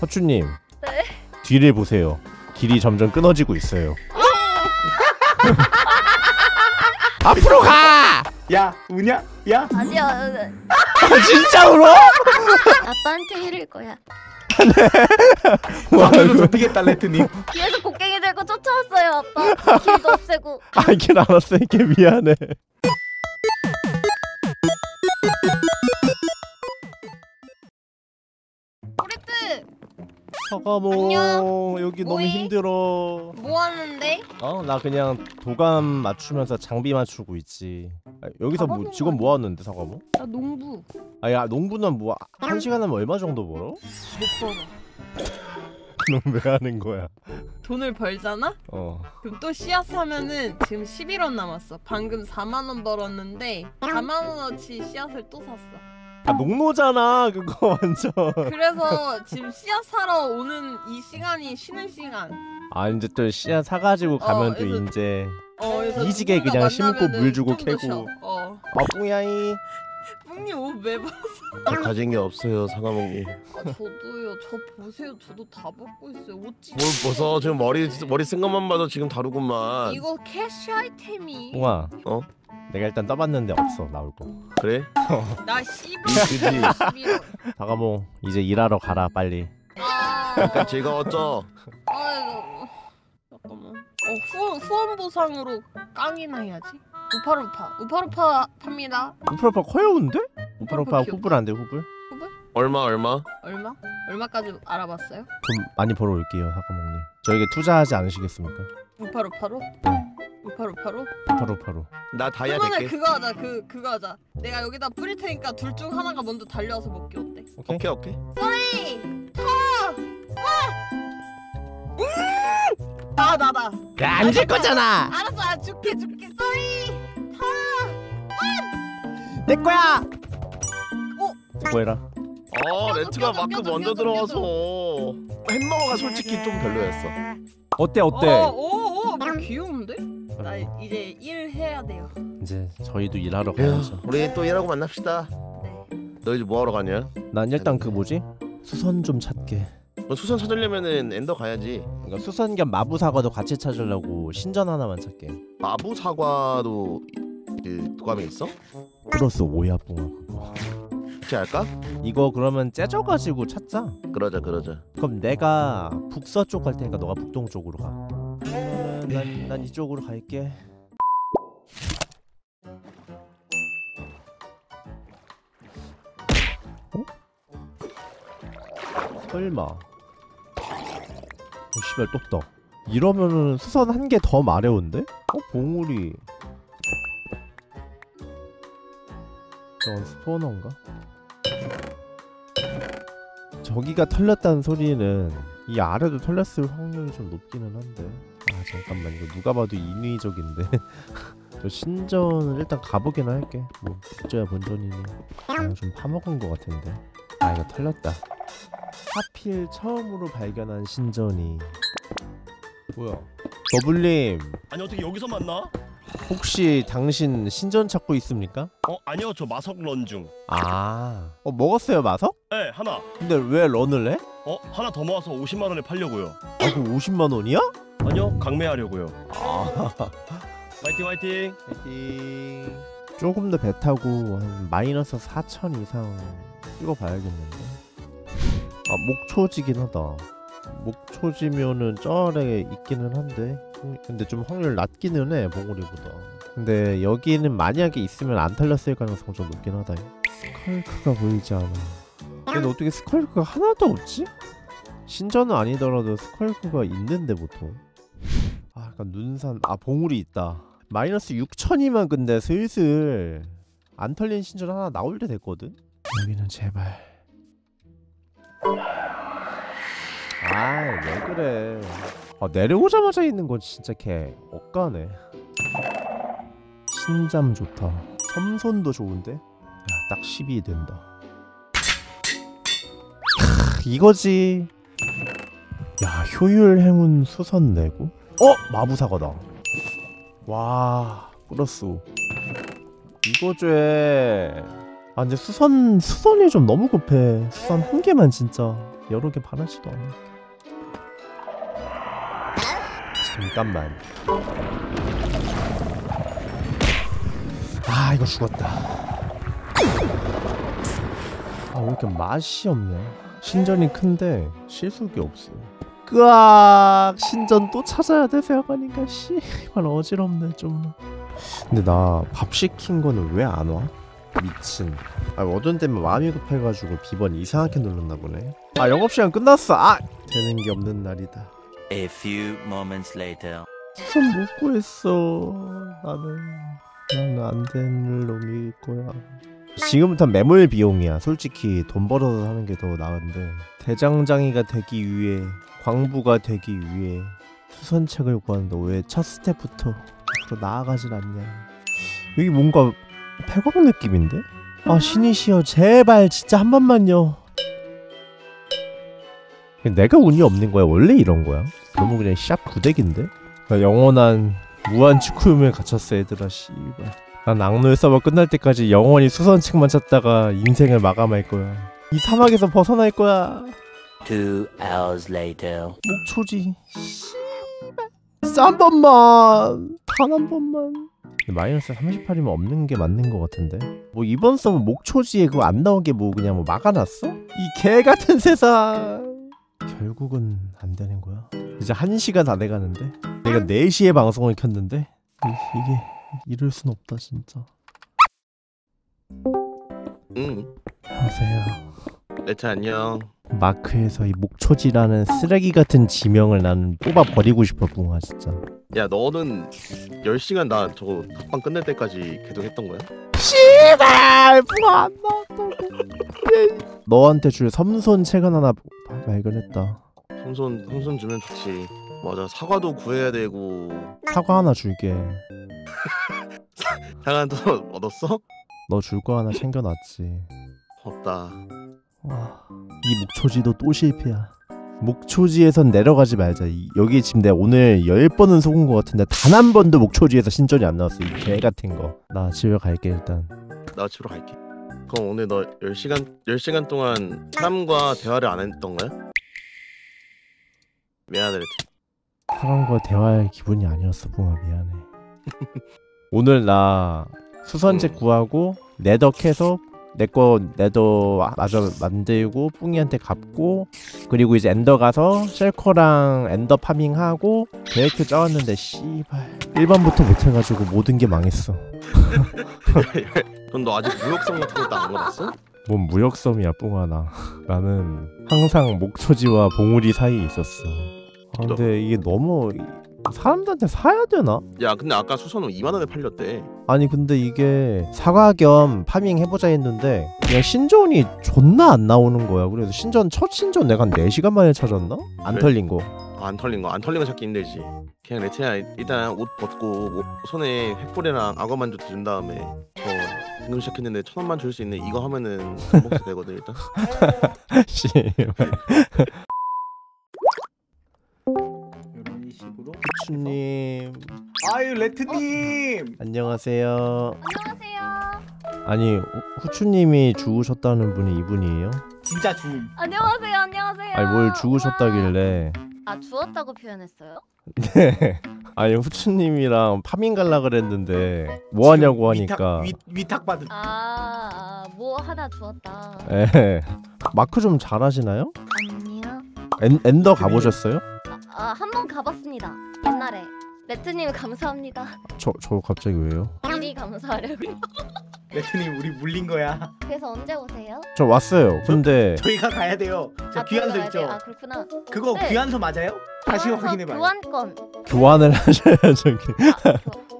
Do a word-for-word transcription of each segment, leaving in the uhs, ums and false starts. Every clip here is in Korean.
허쭈님. 네? 뒤를 보세요. 길이 점점 끊어지고 있어요. 앞으로 가! 야, 우냐? 야? 아니야. 진짜 울어? 아빠한테 이럴 거야. 네. 와이로 좁히겠다 레트님. 뒤에서 곡괭이 들고 쫓아왔어요 아빠. 길도 없애고. 아, 길 안 왔으니까 미안해. 오레트. 서가몽 여기 뭐해? 너무 힘들어. 뭐 하는데? 어? 나 그냥 도감 맞추면서 장비 맞추고 있지. 아, 여기서 뭐 지금 뭐 하는데 서가몽? 나 농부. 아, 야 농부는 뭐 한 시간에 얼마 정도 벌어? 못 벌어. 그럼 왜 하는 거야? 돈을 벌잖아? 어. 그럼 또 씨앗 사면은 지금 십일 원 남았어. 방금 사만 원 벌었는데 사만 원어치 씨앗을 또 샀어. 아, 농노잖아 그거 완전. 그래서 지금 씨앗 사러 오는 이 시간이 쉬는 시간. 아, 이제 또 씨앗 사가지고 가면 어, 또 그래서, 이제 어, 이지게 그냥 심고 물 주고 캐고. 어, 뿡야이. 뿡님 옷 왜 벗어? 가진 게 없어요 사과몽이. 아, 저도요. 저 보세요. 저도 다 벗고 있어요. 옷 찢어. 뭘 벗어. 지금 머리 머리 쓴 것만 봐도 지금 다르구만. 이거 캐시 아이템이. 뿡아. 어? 내가 일단 떠봤는데 없어 나올 거. 그래? 나 십이. 사과몽 이제 일하러 가라 빨리. 아 약간 즐거웠죠? 아이고 잠깐만. 어 후원 후원 보상으로 깡이나 해야지. 우파루파 우파루파 팝니다. 우파루파 커요 근데? 우파루파 후불 안 돼 후불? 후불? 얼마 얼마? 얼마? 얼마까지 알아봤어요? 돈 많이 벌어 올게요 사과몽님. 저에게 투자하지 않으시겠습니까? 우파루파로? 우파루파로? 우파루파로. 나 다이아 될게. 그러면 그거 하자. 그 그거 하자. 내가 여기다 뿌릴 테니까 둘 중 하나가 먼저 달려와서 먹게. 어때? 오케이 오케이. 소리! 와! 아 나다. 야 안 질 거잖아. 알았어. 아, 줄게 줄게. 소리! 타! 내 거야. 오. 뭐해라. 어 레트가 마크 먼저 들어와서 햄버거가 솔직히 좀 별로였어. 어때 어때? 어, 오 오 귀여운데? 나 이제 일 해야 돼요. 이제 저희도 일하러 가야죠. 우리 또 일하고 만납시다. 네. 너 이제 뭐 하러 가냐? 난 일단 그 뭐지? 수선 좀 찾게. 너 수선 찾으려면은 엔더 가야지. 그러니까 수선 겸 마부 사과도 같이 찾으려고 신전 하나만 찾게. 마부 사과도 그 도감에 있어? 플러스 오야 뿡아 그거. 그렇게 할까? 이거 그러면 째져가지고 찾자. 그러자 그러자. 그럼 내가 북서쪽 갈 테니까 너가 북동쪽으로 가. 난, 난 이쪽으로 갈게. 어? 설마. 어, 씨발 또 떠. 이러면은 수선 한 개 더 마려운데? 어, 봉우리. 저건 스포너인가? 저기가 털렸다는 소리는 이 아래도 털렸을 확률이 좀 높기는 한데. 아 잠깐만 이거 누가 봐도 인위적인데. 저 신전을 일단 가보긴 할게. 뭐 진짜야 본전이니. 아, 좀 파먹은 것 같은데. 아 이거 털렸다. 하필 처음으로 발견한 신전이. 뭐야 더블님. 아니 어떻게 여기서 만나? 혹시 당신 신전 찾고 있습니까? 어 아니요 저 마석 런 중. 아 어 먹었어요 마석? 네 하나. 근데 왜 런을 해? 어 하나 더 모아서 오십만 원에 팔려고요. 아 그럼 오십만 원이야? 아니요 강매하려고요. 아 화이팅 화이팅 화이팅. 조금 더 배 타고 한 마이너스 사천 이상 찍어봐야겠는데. 아 목초지긴 하다. 목초지면은 저 아래에 있기는 한데 근데 좀 확률 낮기는 해 봉우리보다. 근데 여기는 만약에 있으면 안 탈렸을 가능성 좀 높긴 하다. 스컬크가 보이지 않아. 근데 어떻게 스컬크가 하나도 없지? 신전은 아니더라도 스컬크가 있는데 보통. 아 약간 눈산. 아 봉우리 있다. 마이너스 육천이면 근데 슬슬 안 털린 신전 하나 나올 때 됐거든? 여기는 제발. 아 왜 그래. 아 내려오자마자 있는 건 진짜 개 억까네. 신잠 좋다. 섬손도 좋은데? 야 딱 십이 된다. 캬, 이거지. 야 효율 행운 수선 내고. 어? 마부사과다. 와 끌었어. 이거 죄. 아 근데 수선, 수선이 좀 너무 급해. 수선 한 개만 진짜 여러 개 바라지도 않아. 잠깐만. 아 이거 죽었다. 아 왜 이렇게 맛이 없냐. 신전이 큰데 실속이 없어. 으악! 신전 또 찾아야 돼. 생각하니까 씨발 어지럽네 좀. 근데 나 밥 시킨 거는 왜 안 와? 미친. 아 어떤 때면 마음이 급해가지고 비번 이상하게 눌렀나 보네. 아 영업시간 끝났어. 아 되는 게 없는 날이다. A few moments later. 손 못 구했어. 나는 나는 안 되는 놈일 거야. 지금부터 매몰 비용이야. 솔직히 돈 벌어서 사는 게 더 나은데, 대장장이가 되기 위해, 광부가 되기 위해 수선책을 구하는데 왜 첫 스텝부터 더 나아가진 않냐. 여기 뭔가 백업 느낌인데? 아 신이시여 제발 진짜 한 번만요. 내가 운이 없는 거야? 원래 이런 거야? 너무 그냥 샵 구대기인데? 나 영원한 무한 축구유에 갇혔어 얘들아 씨발. 난 악로의 서버 끝날 때까지 영원히 수선책만 찾다가 인생을 마감할 거야. 이 사막에서 벗어날 거야. Two hours later. 목초지 씨발 한 번만, 단 한 번만. 마이너스 삼십팔이면 없는 게 맞는 것 같은데. 뭐 이번 서버 목초지에 그거 안 나오게 뭐 그냥 뭐 막아놨어? 이 개같은 세상. 결국은 안 되는 거야. 이제 한 시가 다 돼가는데 내가 네 시에 방송을 켰는데 이, 이게 이럴 순 없다 진짜. 응. 안녕하세요. 레차 안녕. 마크에서 이 목초지라는 쓰레기 같은 지명을 나는 뽑아 버리고 싶어 붕아 진짜. 야 너는 열 시간 나 저거 팟빵 끝날 때까지 계속 했던 거야? 씨발 붕아 안 나왔다고. 너한테 줄 섬손 책은 하나 발견했다. 섬손 섬손 주면 좋지. 맞아 사과도 구해야 되고. 사과 하나 줄게. 사과도 얻었어? 너 줄 거 하나 챙겨놨지. 없다. 와, 이 목초지도 또 실패야. 목초지에선 내려가지 말자. 이, 여기 지금 내가 오늘 열 번은 속은 것 같은데 단 한 번도 목초지에서 신전이 안 나왔어. 이 개 같은 거. 나 집에 갈게 일단. 나 집으로 갈게. 그럼 오늘 너 열 시간 열 시간 동안 사람과 대화를 안 했던 거야? 미안해. 사람과 대화할 기분이 아니었어 붕아. 미안해. 오늘 나 수선책 응. 구하고 네덕해서 내꺼 네더 마저 만들고 뿡이한테 갚고, 그리고 이제 엔더 가서 쉘커랑 엔더 파밍하고 계획표 짜왔는데 씨발 일 번부터 못해가지고 모든 게 망했어. 그럼 너 아직 무역섬 같은 것도 안 받았어? 뭔 무역섬이야 뿡아. 나 나는 항상 목초지와 봉우리 사이에 있었어. 아, 근데 이게 너무 사람들한테 사야 되나? 야 근데 아까 수선은 이만 원에 팔렸대. 아니 근데 이게 사과 겸 파밍 해보자 했는데 그냥 신전이 존나 안 나오는 거야. 그래서 신전 첫 신전 내가 한 네 시간 만에 찾았나? 안 그래? 털린 거. 아, 안 털린 거. 안 털린 거 찾기 힘들지. 그냥 레트야 일단 옷 벗고 뭐 손에 횃불이랑 악어만두 든 다음에 저 방금 시작했는데 천 원만 줄 수 있는 이거 하면은 안 먹어도 되거든 일단. 씨. 부추님. 아유 레트님. 어? 안녕하세요. 안녕하세요. 아니 후추님이 죽으셨다는 분이 이분이에요? 진짜 죽음. 안녕하세요. 안녕하세요. 아니 뭘 죽으셨다길래. 아 죽었다고 표현했어요? 네. 아니 후추님이랑 파밍 갈라 그랬는데 뭐 하냐고 하니까 위탁, 위, 위탁받은. 아 뭐 하다 죽었다. 예. 마크 좀 잘하시나요? 아니요. 엔, 엔더 가보셨어요? 아, 한 번 가봤습니다. 옛날에. 레트님 감사합니다. 저, 저 갑자기 왜요? 우리 감사하려고요. 레트님 우리 물린 거야. 그래서 언제 오세요? 저 왔어요. 근데 저, 저희가 가야 돼요. 저 아, 귀환서 있죠? 돼요? 아 그렇구나. 그거 네. 귀환서 맞아요? 다시 확인해봐요. 교환권. 교환을 하셔야 저기. 아,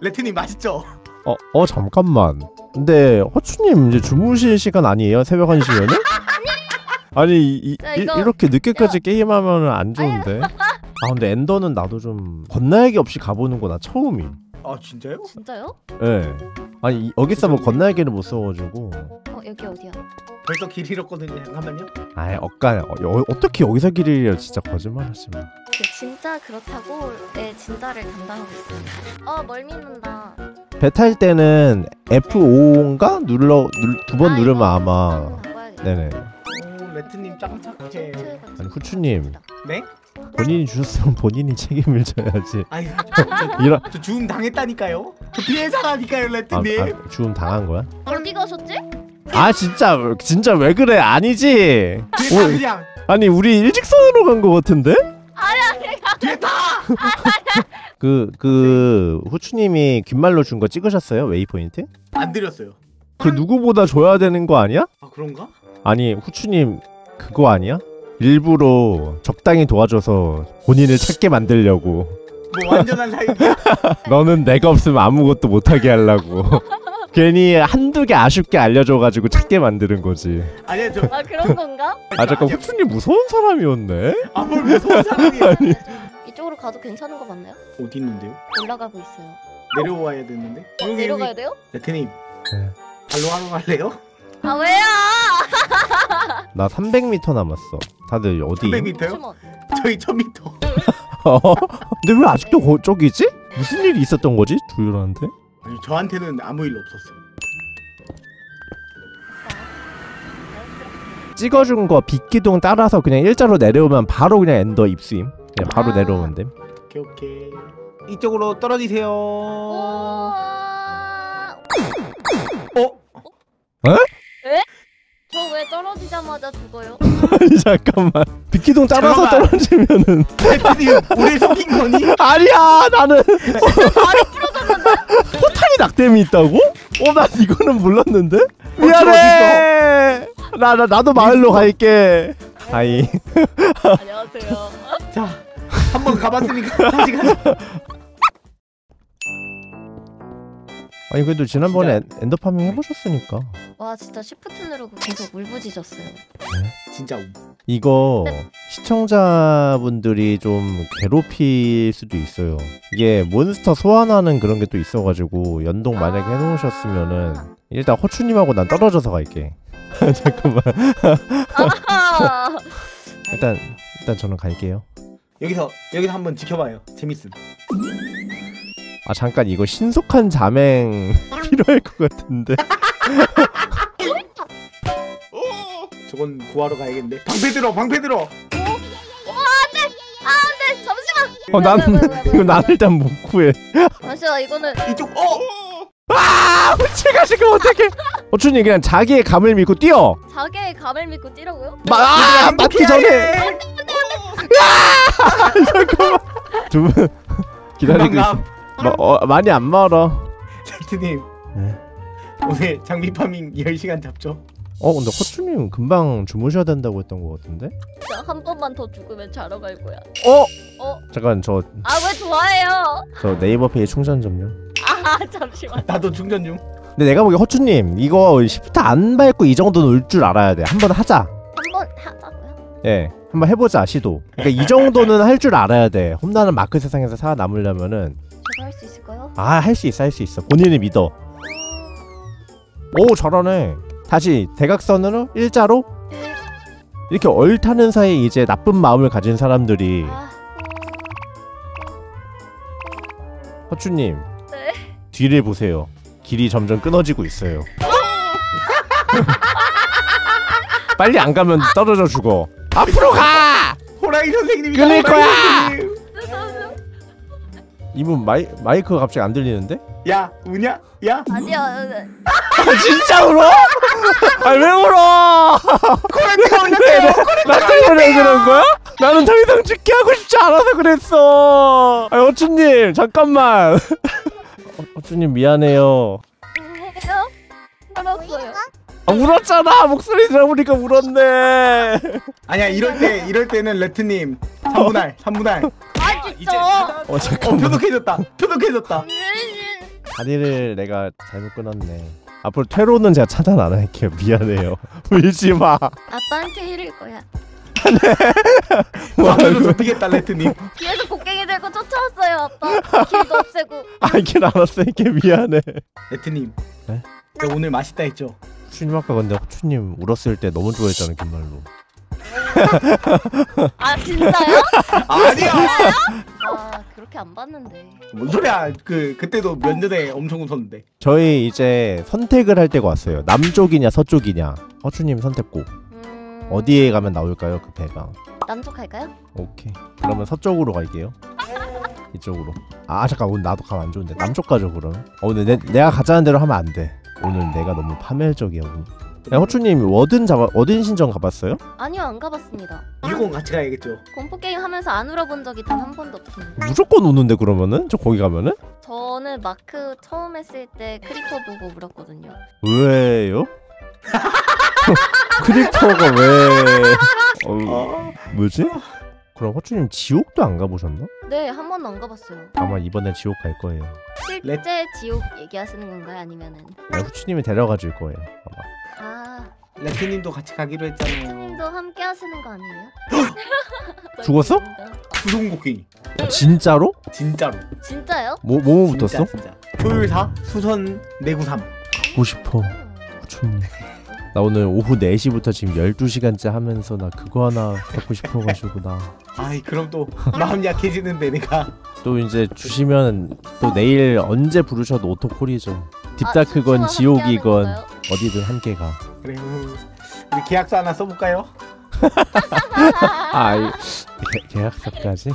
레트님 맛있죠? 어, 어 잠깐만. 근데 허추님 이제 주무실 시간 아니에요? 새벽 한 시면은? 아니 이, 자, 이거, 이, 이렇게 늦게까지 이거. 게임하면 안 좋은데. 아 근데 엔더는 나도 좀 건날개 없이 가보는 거 나 처음임. 아 진짜요? 진짜요? 네. 아니 여기서 뭐 건날개를 못 써가지고. 어 여기 어디야? 벌써 길 잃었거든요. 잠깐만요. 아이 억까야. 어, 어, 어떻게 여기서 길 잃어요. 진짜 거짓말하지 마. 진짜 그렇다고 내 진짜를 담당하고 있습니다. 어 멀미난다. 베타일 때는 에프 오인가 눌러 두 번 누르면 아마 네네. 오, 매트님 짱착해. 아니 후추님. 네? 본인이 주셨으면 본인이 책임을 져야지. 아니 이런. 저 주음 당했다니까요. 저 피해자라니까요, 레트님. 아, 아, 주음 당한 거야? 어디 가셨지? 아 진짜 진짜 왜 그래? 아니지. 오, 그냥. 아니 우리 일직선으로 간 거 같은데? 아니야 내가. 됐다. 그, 그 후추님이 귓말로 준 거 찍으셨어요? 웨이포인트? 안 드렸어요. 그 누구보다 줘야 되는 거 아니야? 아 그런가? 아니 후추님 그거 아니야? 일부러 적당히 도와줘서 본인을 찾게 만들려고. 뭐 완전한 사이야? 너는 내가 없으면 아무것도 못하게 하려고 괜히 한두 개 아쉽게 알려줘가지고 찾게 만드는 거지. 아니야 저... 아 그런 건가? 아 잠깐 후추님 무서운 사람이었네? 아 뭘 무서운 사람이야. 아니... 이쪽으로 가도 괜찮은 거 맞나요? 어디 있는데요? 올라가고 있어요. 내려와야 되는데? 어, 여기, 내려가야 여기. 돼요? 레트님 네. 발로 하러 갈래요? 아 왜요? 나 삼백 미터 남았어. 다들 어디? 삼백 미터요? 저희 천 미터. 어? 근데 왜 아직도 거, 저기지? 무슨 일이 있었던 거지? 두유라한테? 아니 저한테는 아무 일 없었어. 찍어준 거 빛기둥 따라서 그냥 일자로 내려오면 바로 그냥 엔더 입수임. 그냥 바로 아 내려오면 됨. 오케이 오케이. 이쪽으로 떨어지세요. 어? 어? 에? 에? 저 왜 떨어지자마자 죽어요? 아니 잠깐만. 비키동 따라서 잠깐만. 떨어지면은. 레트님 우리 속인 거니? 아니야 나는. 진짜 다리 부러졌는데? 포탄이 낙뎀이 있다고? 어 난 이거는 몰랐는데? 미안해. 나 나 나도 마을로 갈게. 하이. 안녕하세요. 자, 한번 가봤으니까 다시 가자. 아니 그래도 지난번에 진짜... 엔더파밍 해보셨으니까. 와 진짜 시프트 누르고 계속 울부짖었어요. 네? 진짜 이거 근데... 시청자분들이 좀 괴롭힐 수도 있어요. 이게 몬스터 소환하는 그런 게 또 있어가지고 연동 만약에 해놓으셨으면은. 일단 호추님하고 난 떨어져서 갈게. 잠깐만. 일단 일단 저는 갈게요. 여기서 여기서 한번 지켜봐요. 재밌음. 아 잠깐 이거 신속한 자맹 필요할 것 같은데. 저건 구하러 가야겠는데. 방패 들어 방패 들어. 어? 안돼 안돼 잠시만. 어 난 이거 난 일단 못 구해. 잠시만 이거는 이쪽 어. 아 제가 지금 어떻게? 호춘이 그냥 자기의 감을 믿고 뛰어. 자기의 감을 믿고 뛰라고요? 마 아, 맞기 전에. 야! 잠깐만. 두 분 기다리고 있어. 마, 어, 많이 안 멀어. 레트님 네. 오늘 장비 파밍 열 시간 잡죠? 어 근데 허추님 금방 주무셔야 된다고 했던 거 같은데? 나 한 번만 더 죽으면 자러 갈 거야. 어? 어? 잠깐 저 아 왜 좋아해요? 저 네이버 페이 충전 좀요. 아 잠시만. 나도 충전 좀. 근데 내가 보기에 허추님 이거 시프트 안 밟고 이 정도는 올 줄 알아야 돼. 한 번 하자. 한 번 하자고요? 예. 한번 해보자 시도. 그러니까 이 정도는 할 줄 알아야 돼. 험난한 마크 세상에서 살아남으려면은. 제가 할 수 있을까요? 아 할 수 있어 할 수 있어. 본인을 믿어. 오 잘하네. 다시 대각선으로 일자로 이렇게 얼타는 사이에 이제 나쁜 마음을 가진 사람들이. 허추님 네? 뒤를 보세요. 길이 점점 끊어지고 있어요. 빨리 안 가면 떨어져 죽어. 앞으로 가! 호랑이 선생님이 끊을 거야! 이분 마이, 마이크가 갑자기 안 들리는데? 야! 우냐? 야! 아니야 진짜 울어? 아니 왜 울어? 코렌트가 울렸대요! 나 때문에 그런 거야? 나는 더 이상 죽게 하고 싶지 않아서 그랬어! 아니 어쭈님 잠깐만! 어, 어쭈님 미안해요. 왜요? 울었어요. 아 울었잖아! 목소리 들어보니까 울었네. 아니야 이럴 때 이럴 때는 레트님 삼분할 삼분할. 아 진짜? 어 잠깐만. 어, 표독해졌다 표독해졌다. 다리를 내가 잘못 끊었네. 앞으로 퇴로는 제가 차단 안 할게요. 미안해요. 울지마. 아빠한테 이를 거야. 네. 아빠로 좁히겠다 레트님. 뒤에서 곡괭이 들고 쫓아왔어요 아빠. 길도 없애고. 아 길 안 없애게 미안해. 레트님 네? 내가 오늘 맛있다 했죠? 호추님 아까 근데 호추님 울었을 때 너무 좋아했잖아 정말로. 아 진짜요? 아니야. 아 그렇게 어차피 안 봤는데. 뭔 소리야. 그 그때도 몇 년에 엄청 웃었는데. 저희 이제 선택을 할 때가 왔어요. 남쪽이냐 서쪽이냐. 허추님 선택고. 음... 어디에 가면 나올까요 그 배가? 남쪽 갈까요? 오케이. 그러면 서쪽으로 갈게요. 이쪽으로. 아 잠깐 오늘 나도 가면 안 좋은데. 남쪽 가죠 그러면. 어, 오늘 내, 내가 가자는 대로 하면 안 돼. 오늘 내가 너무 파멸적이야 오늘. 야, 허추님 워든 잡아 워든 신전 가봤어요? 아니요 안 가봤습니다. 무조건 같이 가야겠죠. 공포 게임 하면서 안 울어본 적이 단 한 번도 없습니다. 무조건 우는데 그러면은 저 거기 가면은? 저는 마크 처음 했을 때 크리퍼 보고 울었거든요. 왜요? 크리퍼가 왜? 어, 뭐지? 그럼 허추님 지옥도 안 가보셨나? 네, 한 번도 안 가봤어요. 아마 이번에 지옥 갈 거예요. 실제 렛... 지옥 얘기하시는 건가요? 아니면은? 네, 허추님이 데려가 줄 거예요. 아마. 아... 레트님도 같이 가기로 했잖아요. 레트님도 함께 하시는 거 아니에요? 죽었어? 수송곡괭이. 아, 진짜로? 진짜로. 진짜요? 뭐, 뭐뭐 붙었어? 진짜, 진짜. 효율사 수선 내구삼. 가고 싶어. 허추님. 나 오늘 오후 네 시부터 지금 열두 시간째 하면서 나 그거 하나 갖고 싶어가지고 나 아이 그럼 또 마음 약해지는데 내가 또 이제 주시면 또 내일 언제 부르셔도 오토콜이죠. 딥다크건 아, 지옥이건 어디든 함께 가. 그래 우리 계약서 하나 써볼까요? 아 게, 계약서까지?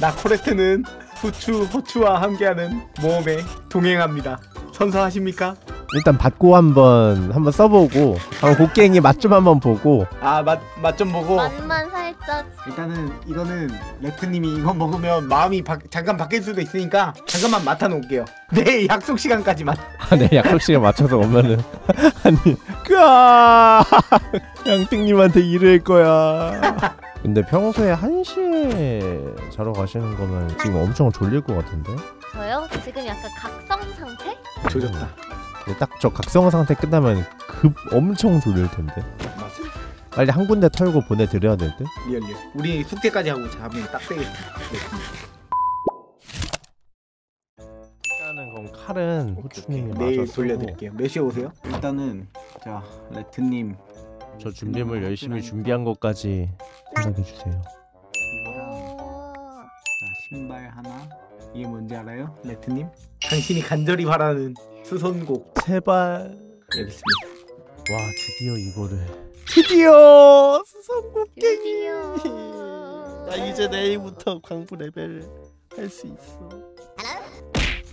나 코레트는 후추, 허추와 함께하는 모험에 동행합니다. 선서하십니까? 일단 받고 한번 한번 써보고 한번 곡괭이 맛 좀 한번 보고 아 맛 맛 좀 보고 맛만 살짝 일단은 이거는 레프님이 이거 먹으면 마음이 바, 잠깐 바뀔 수도 있으니까 잠깐만 맡아 놓을게요. 내 약속 시간까지만. 아, 내 약속 시간 맞춰서 오면은 아니 까 양띵님한테 이럴 거야. 근데 평소에 한 시에 자러 가시는 거면 지금 엄청 졸릴 것 같은데? 저요? 지금 약간 각성 상태? 졸렸다. 딱 저 각성 상태 끝나면 급 엄청 졸릴 텐데. 맞아. 빨리 한 군데 털고 보내드려야 될 듯. 리얼 리얼. 우리 숙제까지 하고 자면 딱 되겠다. 일단은 그럼 칼은 호추님이 내일 돌려드릴게요. 몇 시에 오세요? 일단은 자 레트님 저 준비물 열심히 준비한 것까지 생각해 주세요. 자 신발 하나. 이게 뭔지 알아요, 레트님? 당신이 간절히 바라는. 수선곡 제발 여기 있습니다. 와 드디어 이거를 드디어 수선곡괭이. 나 이제 내일부터 광부 레벨 할 수 있어.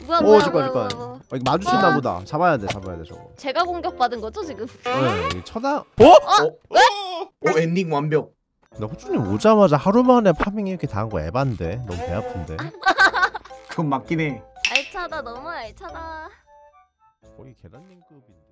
뭐야 뭐야 잠깐 잠깐 어, 이거 마주친다 보다. 잡아야 돼 잡아야 돼 저거. 제가 공격받은 거죠 지금? 네 쳐다 어? 어? 어? 어? 어? 엔딩 완벽. 나 호주님 오자마자 하루 만에 파밍 이렇게 당한 거 에반데 너무 배 아픈데. 그건 맞긴 해. 알차다 너무 알차다. 거의 계란님급인데.